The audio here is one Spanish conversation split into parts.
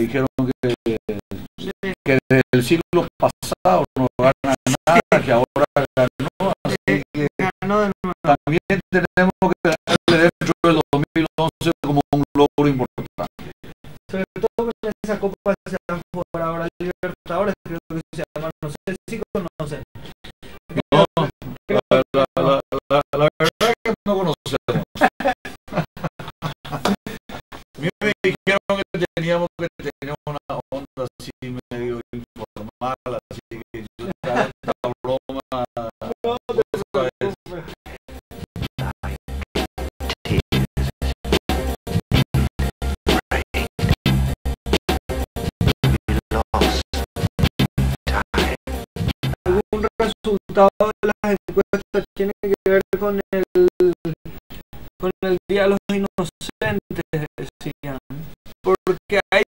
dijeron que desde el siglo pasado no gana nada, que ahora ganó, así que también tenemos que darle dentro del 2011 como un logro importante. Sobre todo que en esa copa se va a jugar ahora Libertadores, creo que se llama, no sé si conocen. No, la verdad es que no conocemos. A mí me dijeron que teníamos una onda así medio informal, así que yo esta broma. No, ¿algún resultado de las encuestas tiene que ver con el Día de los Inocentes? Decían, porque hay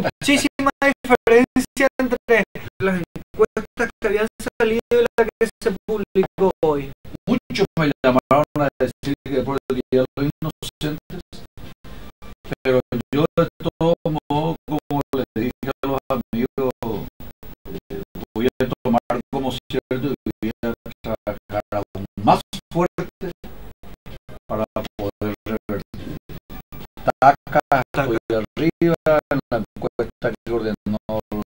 muchísima diferencia entre las encuestas que habían salido y la que se publicó hoy. Muchos me llamaron a decir que por el Día de los Inocentes, pero yo de todo modo, como les dije a los amigos, voy a tomar como cierto y voy a trabajar aún más fuerte para poder revertir. Taca arriba en la encuesta que ordenó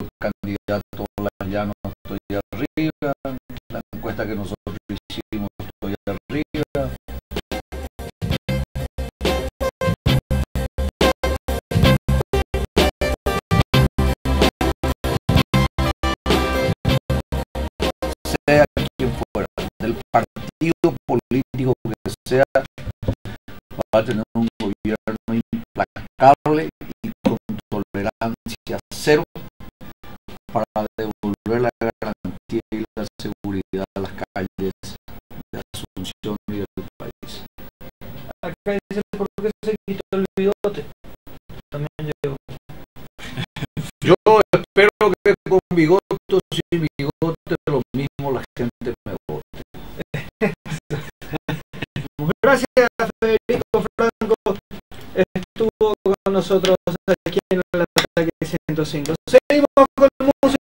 el candidato Layano, estoy arriba, la encuesta que nosotros hicimos, estoy arriba. Sea quien fuera, del partido político que sea, va a tener un gobierno implacable y con tolerancia cero para devolver la garantía y la seguridad a las calles de Asunción y del país. Acá dice, ¿por qué se quitó el bigote? También llegó. Yo espero que con bigote o sin bigote lo mismo la gente me vote. Gracias a Federico Franco, estuvo con nosotros aquí en el Ataque 105. Seguimos con música.